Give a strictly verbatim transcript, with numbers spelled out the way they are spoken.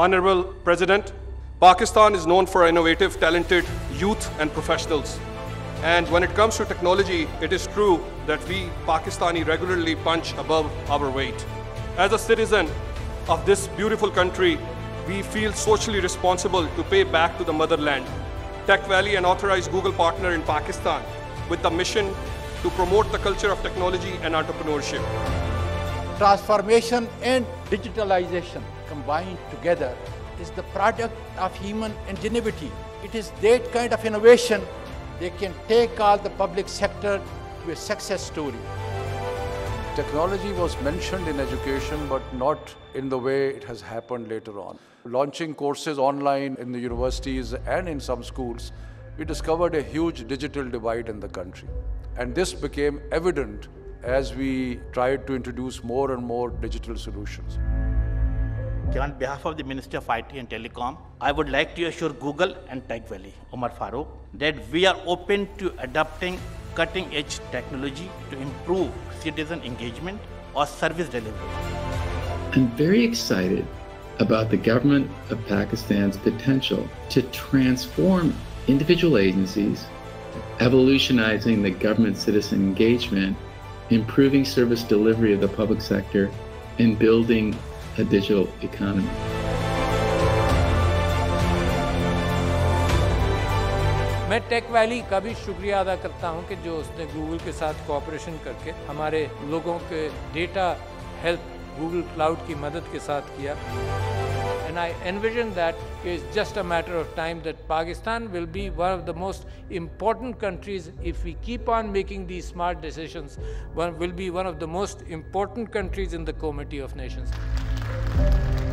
Honorable President, Pakistan is known for innovative, talented youth and professionals. And when it comes to technology, it is true that we Pakistani regularly punch above our weight. As a citizen of this beautiful country, we feel socially responsible to pay back to the motherland. Tech Valley, an authorized Google partner in Pakistan, with the mission to promote the culture of technology and entrepreneurship. Transformation and digitalization combined together is the product of human ingenuity. It is that kind of innovation that can take all the public sector to a success story. Technology was mentioned in education, but not in the way it has happened later on. Launching courses online in the universities and in some schools, we discovered a huge digital divide in the country. And this became evident as we tried to introduce more and more digital solutions. On behalf of the Ministry of I T and Telecom, I would like to assure Google and Tech Valley, Omar Farooq, that we are open to adopting cutting-edge technology to improve citizen engagement or service delivery. I'm very excited about the government of Pakistan's potential to transform individual agencies, evolutionizing the government-citizen engagement, improving service delivery of the public sector, and building a digital economy. मैं tech valley का भी शुक्रिया अदा करता हूं कि जो उसने गूगल के साथ कोऑपरेशन करके हमारे लोगों के डेटा हेल्प गूगल क्लाउड की मदद के साथ किया. And I envision that it's just a matter of time that Pakistan will be one of the most important countries, if we keep on making these smart decisions, one will be one of the most important countries in the community of nations.